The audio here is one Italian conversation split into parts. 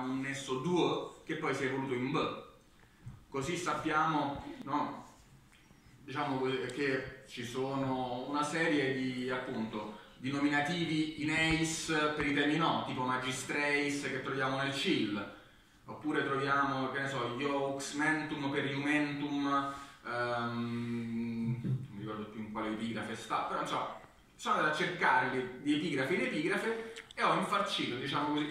era un nesso duo che poi si è evoluto in B. Così sappiamo, no? Diciamo che ci sono una serie di, appunto, di nominativi in eis per i temi no, tipo magistreis che troviamo nel CIL, oppure troviamo, che ne so, iuxmentum per iumentum, non mi ricordo più in quale epigrafe sta, però insomma sono andato a cercare di epigrafe in epigrafe e ho infarcito, diciamo così,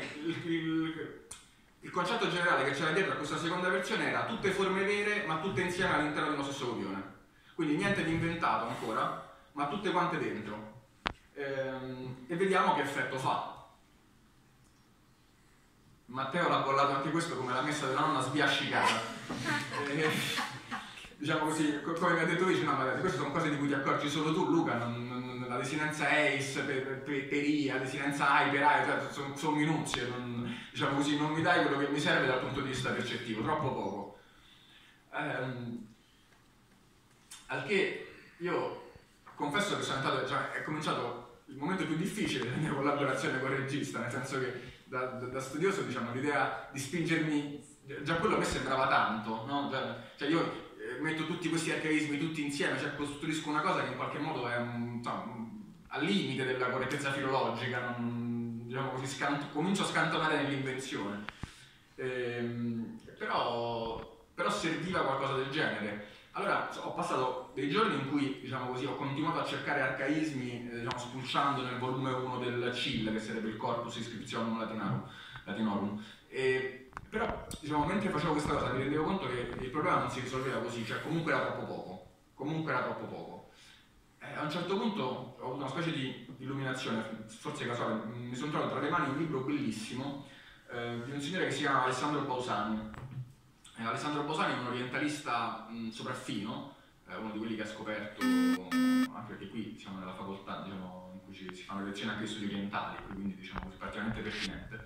il concetto generale che c'era dietro a questa seconda versione era tutte forme vere ma tutte insieme all'interno dello stesso copione, quindi niente di inventato ancora, ma tutte quante dentro, e vediamo che effetto fa. Matteo l'ha bollato anche questo come la messa della nonna sbiascicata. Diciamo così, come mi ha detto, dice, no, ma queste sono cose di cui ti accorgi solo tu, Luca, la desinenza eis, per i, la desinenza ai, per ai, cioè, sono minuzie, diciamo così, non mi dai quello che mi serve dal punto di vista percettivo, troppo poco. Al che io confesso che sono andato, cioè, è cominciato il momento più difficile della mia collaborazione con il regista, nel senso che da studioso, diciamo, l'idea di spingermi, già quello a me sembrava tanto, no? Cioè io metto tutti questi arcaismi tutti insieme, cioè costruisco una cosa che in qualche modo è al limite della correttezza filologica, diciamo così, comincio a scantonare nell'invenzione, però serviva qualcosa del genere. Allora ho passato dei giorni in cui, diciamo così, ho continuato a cercare arcaismi, diciamo, spulciando nel volume 1 del CIL, che sarebbe il corpus iscriptionum Latinorum. Però, diciamo, mentre facevo questa cosa mi rendevo conto che il problema non si risolveva così, cioè comunque era troppo poco, a un certo punto ho avuto una specie di illuminazione, forse casuale, mi sono trovato tra le mani un libro bellissimo di un signore che si chiama Alessandro Pausani. Alessandro Pausani è un orientalista sopraffino, uno di quelli che ha scoperto, anche perché qui siamo nella facoltà, diciamo, in cui si fanno lezioni anche di studi orientali, quindi, diciamo, particolarmente pertinente.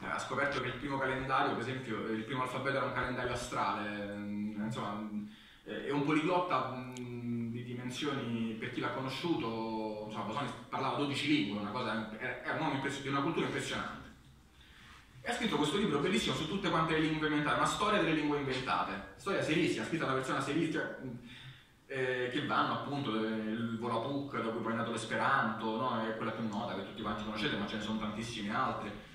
Ha scoperto che il primo calendario, per esempio, il primo alfabeto era un calendario astrale, insomma, è un poliglotta di dimensioni, per chi l'ha conosciuto, insomma, Pausani parlava 12 lingue, una cosa, era un uomo di una cultura impressionante. E ha scritto questo libro bellissimo su tutte quante le lingue inventate, una storia delle lingue inventate, storia serissima, scritta da una persona serissima, che vanno appunto il Volapuk, da cui poi è nato l'esperanto, no? È quella più nota che tutti quanti conoscete, ma ce ne sono tantissime altre.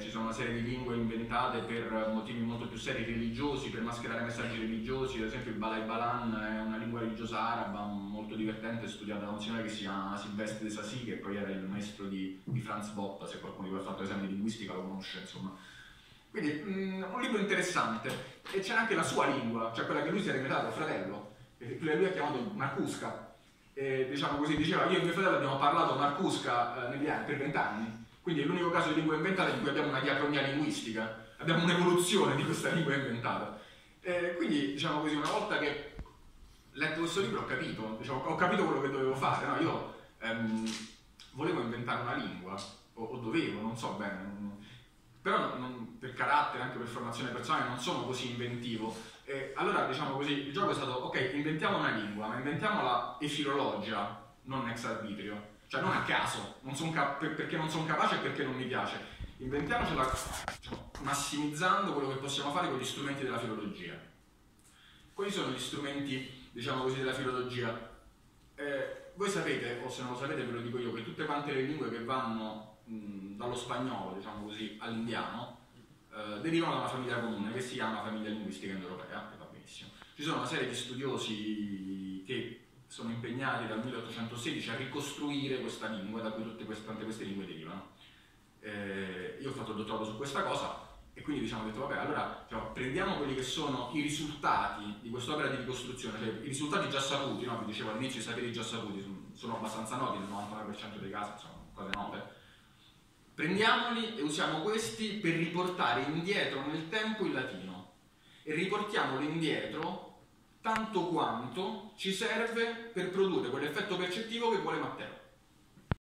Ci sono una serie di lingue inventate per motivi molto più seri religiosi, per mascherare messaggi religiosi, ad esempio il Balai Balan è una lingua religiosa araba molto divertente, studiata da un signore che si chiama Silvestre de Sassi, che poi era il maestro di Franz Bopp, se qualcuno di voi ha fatto esame di linguistica lo conosce, insomma. Quindi un libro interessante, e c'era anche la sua lingua, cioè quella che lui si era inventato, il fratello, che lui ha chiamato Marcusca, e, diciamo così, diceva, io e mio fratello abbiamo parlato Marcusca per 20 anni. Quindi è l'unico caso di lingua inventata in cui abbiamo una diacronia linguistica, abbiamo un'evoluzione di questa lingua inventata. Quindi, diciamo così, una volta che letto questo libro ho capito, diciamo, ho capito quello che dovevo fare, no? Io volevo inventare una lingua, o dovevo, non so bene, però per carattere, anche per formazione personale, non sono così inventivo. Allora, diciamo così, il gioco è stato, ok, inventiamo una lingua, ma inventiamola e filologia, non ex arbitrio. Cioè non a caso, perché non sono capace e perché non mi piace. Inventiamocela, cioè, massimizzando quello che possiamo fare con gli strumenti della filologia. Quali sono gli strumenti, diciamo così, della filologia? Voi sapete, o se non lo sapete ve lo dico io, che tutte quante le lingue che vanno dallo spagnolo, diciamo così, all'indiano, derivano da una famiglia comune che si chiama famiglia linguistica indo-europea, che va benissimo. Ci sono una serie di studiosi che sono impegnati dal 1816 a ricostruire questa lingua da cui tutte queste lingue derivano. Io ho fatto il dottorato su questa cosa e quindi, diciamo, ho detto, vabbè, allora, cioè, prendiamo quelli che sono i risultati di quest'opera di ricostruzione, cioè i risultati già saputi, no? Vi dicevo all'inizio, i saperi già saputi sono abbastanza noti nel 99% dei casi, sono cose note. Prendiamoli e usiamo questi per riportare indietro nel tempo il latino e riportiamolo indietro tanto quanto ci serve per produrre quell'effetto percettivo che vuole Matteo.